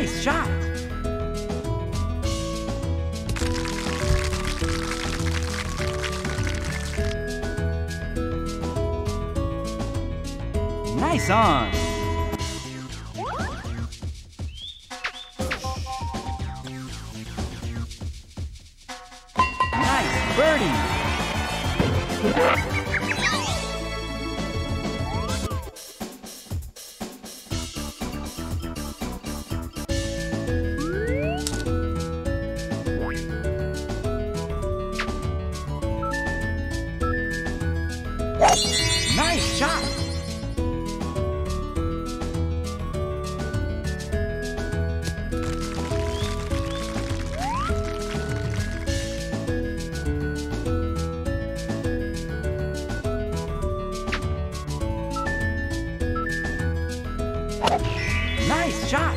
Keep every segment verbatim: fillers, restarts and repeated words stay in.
Nice shot. Nice on. Nice birdie. Nice shot! Nice shot!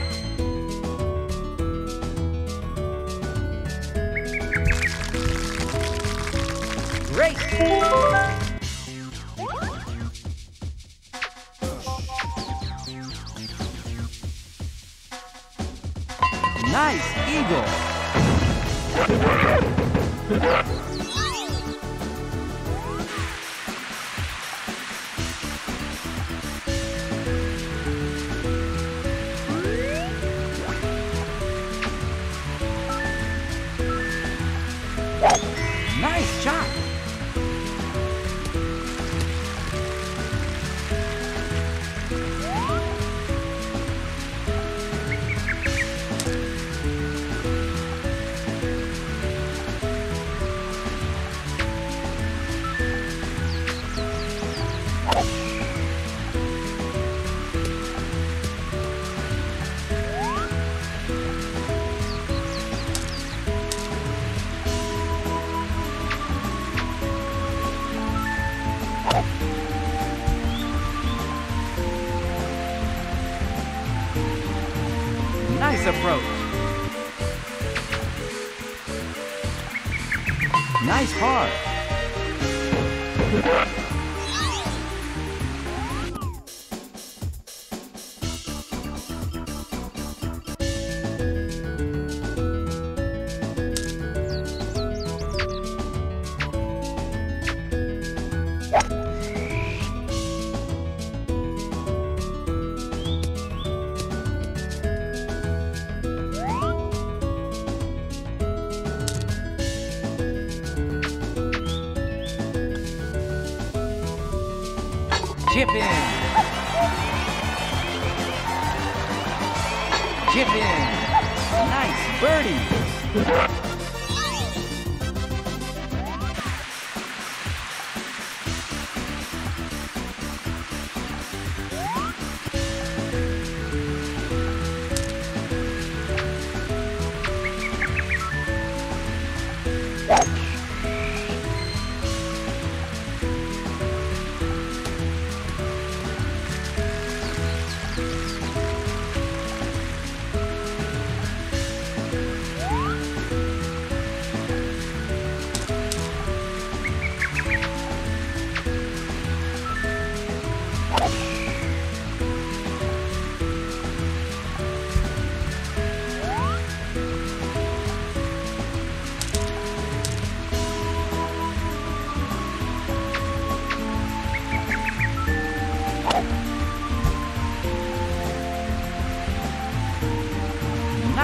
Great! Nice eagle. Nice shot. Nice approach. Nice par. Chip in. Chip in. Nice birdie.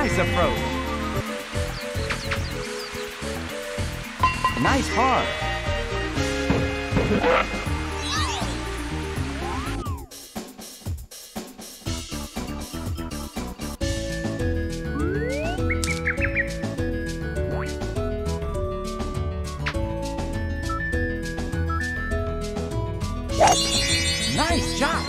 Nice approach. Nice par. Nice shot.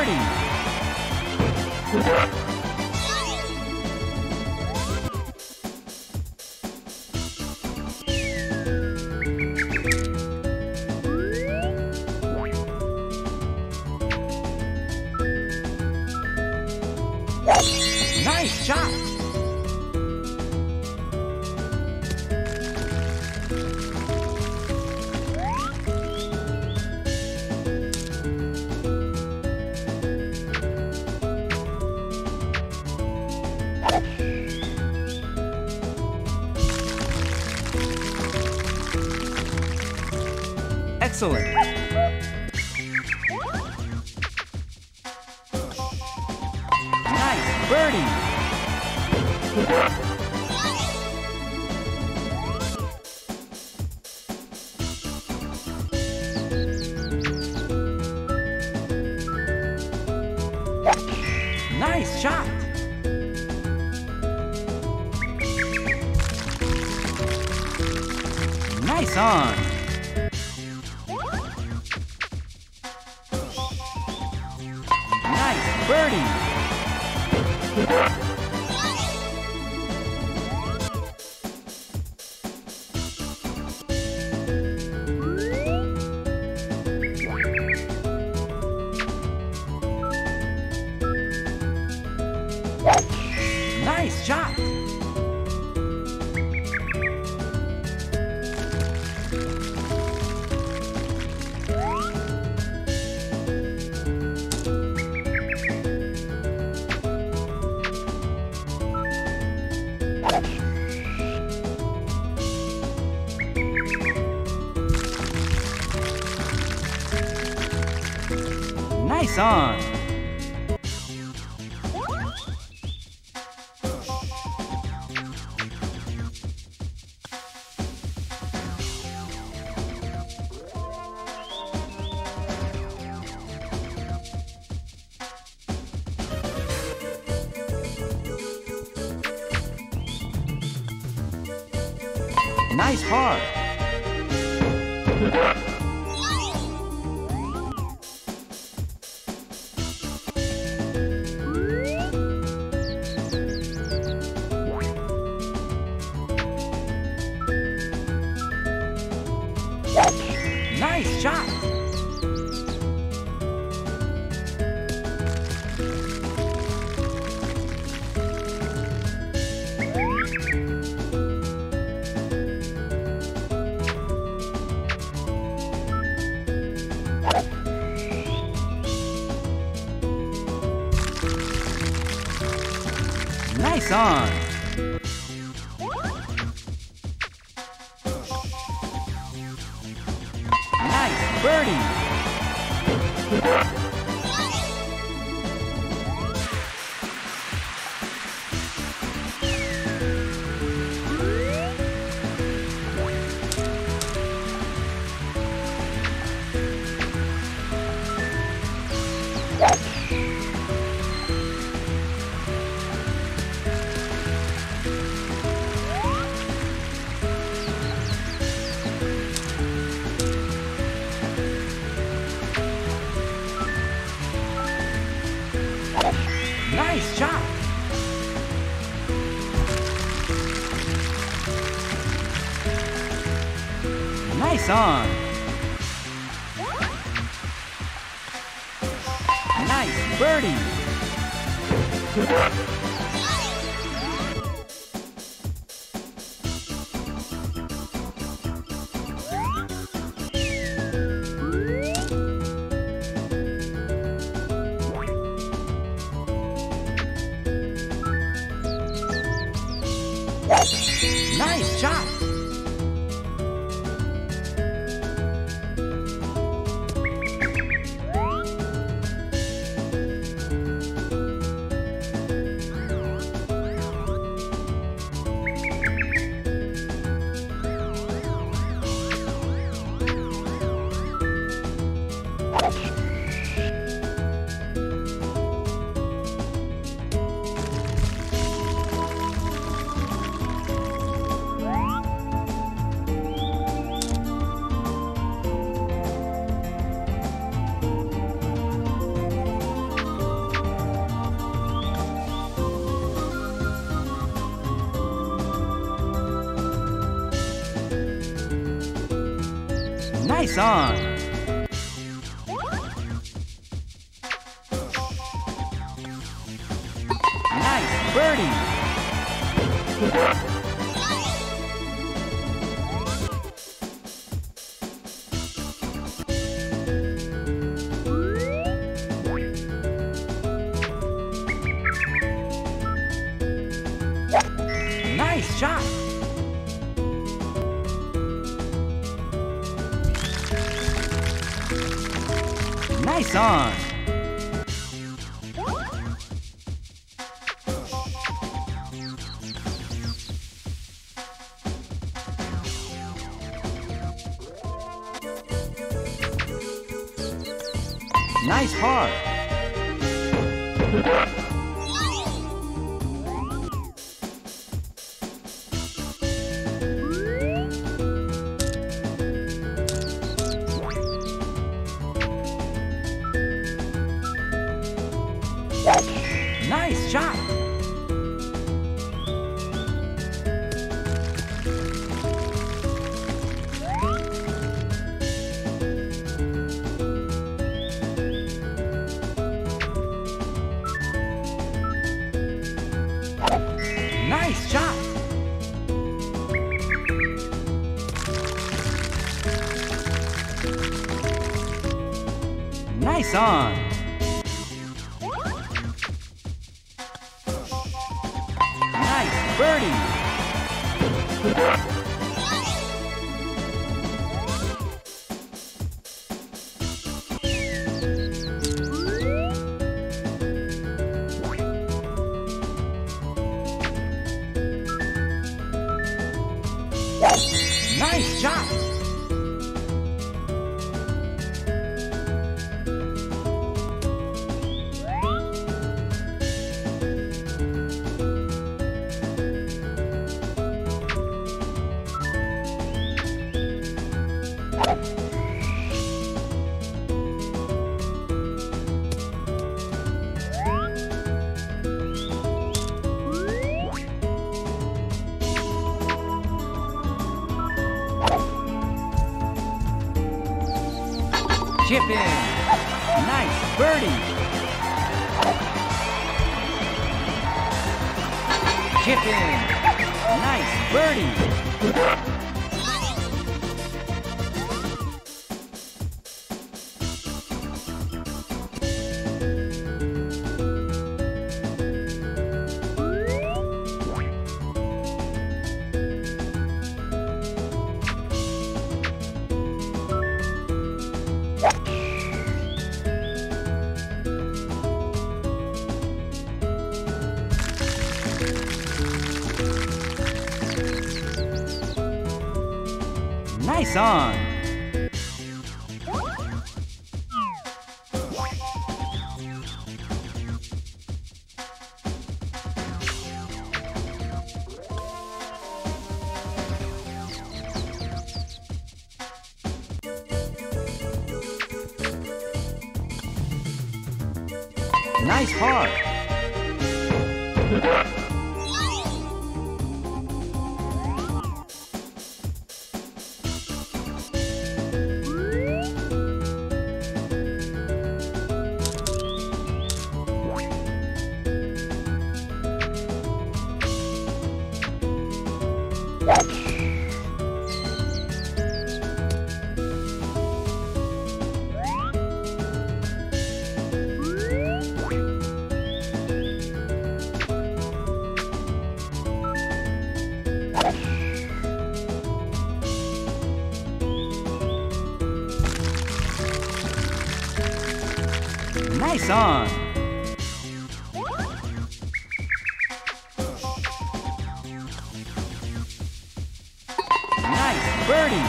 thirty. Nice shot! Excellent! Birdie! Nice shot! Nice on! Nice birdie! Nice shot. Nice on! Nice par! Nice shot! Nice on! Birdie! Nice shot! Nice on! Nice birdie! Nice shot! Nice on! Nice birdie! Shot. Nice on. Nice par. Nice shot! Nice shot! Nice on! Birdie. Nice shot. Chip in. Nice birdie. Chip in. Nice birdie. Nice on! Nice par! Nice on! Nice birdie!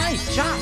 Nice shot!